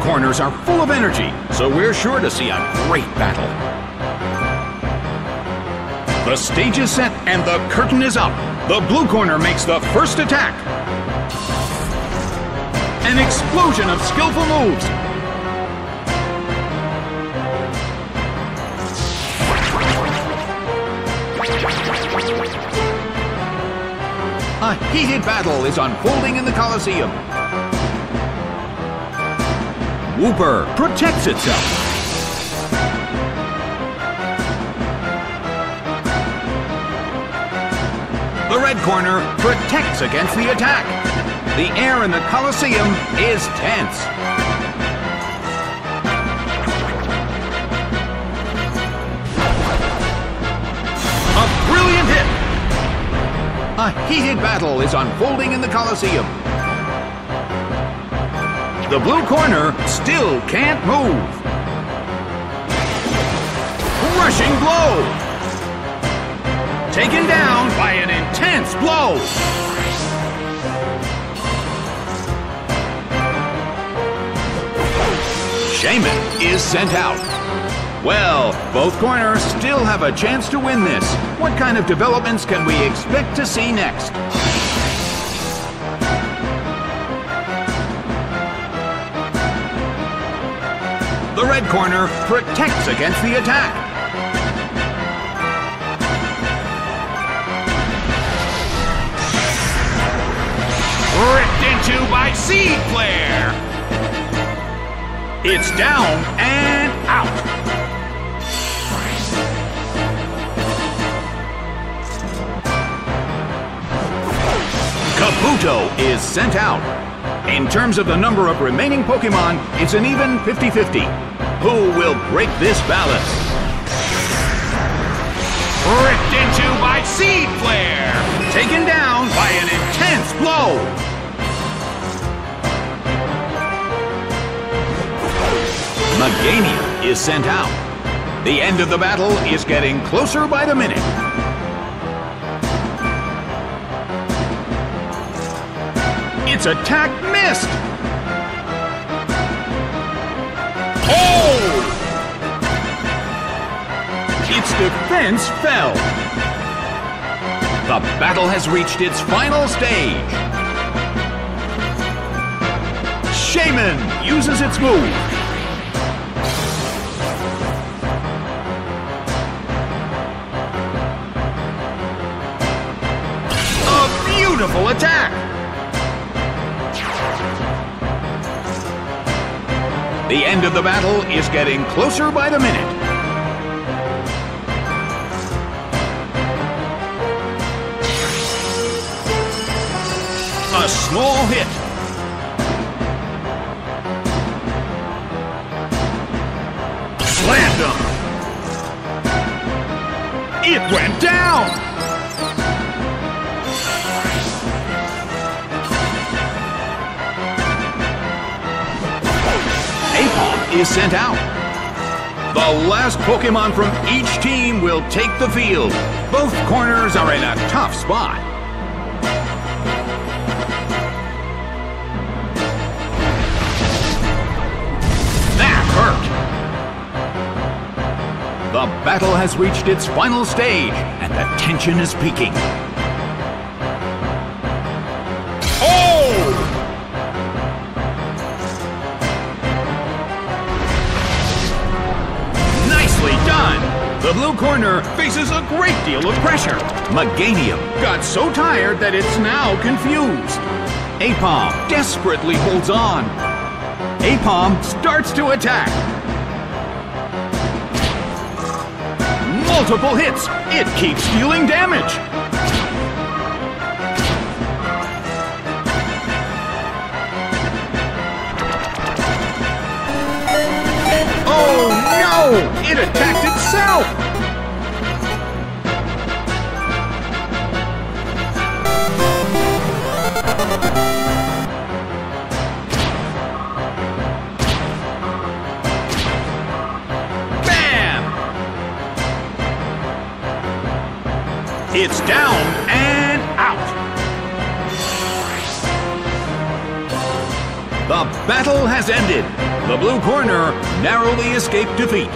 corners are full of energy, so we're sure to see a great battle. The stage is set and the curtain is up. The blue corner makes the first attack. An explosion of skillful moves. A heated battle is unfolding in the Coliseum. Wooper protects itself. The red corner protects against the attack. The air in the Coliseum is tense. A brilliant hit! A heated battle is unfolding in the Coliseum. The blue corner still can't move. Crushing blow! Taken down by an intense blow! Shaymin is sent out. Well, both corners still have a chance to win this. What kind of developments can we expect to see next? The red corner protects against the attack. Ripped into by Seed Flare. It's down and out. Kabuto is sent out. In terms of the number of remaining Pokémon, it's an even 50-50. Who will break this balance? Ripped into by Seed Flare! Taken down by an intense blow! Meganium is sent out. The end of the battle is getting closer by the minute. Its attack missed! Oh! Its defense fell. The battle has reached its final stage. Shaymin uses its move. A beautiful attack! The end of the battle is getting closer by the minute. A small hit. Slam dunk. It went down. Aipom is sent out. The last Pokémon from each team will take the field. Both corners are in a tough spot. That hurt! The battle has reached its final stage, and the tension is peaking. Oh! The blue corner faces a great deal of pressure. Meganium got so tired that it's now confused. Aipom desperately holds on. Aipom starts to attack. Multiple hits. It keeps dealing damage. It attacked itself! Bam! It's down and out! The battle has ended. The blue corner narrowly escaped defeat.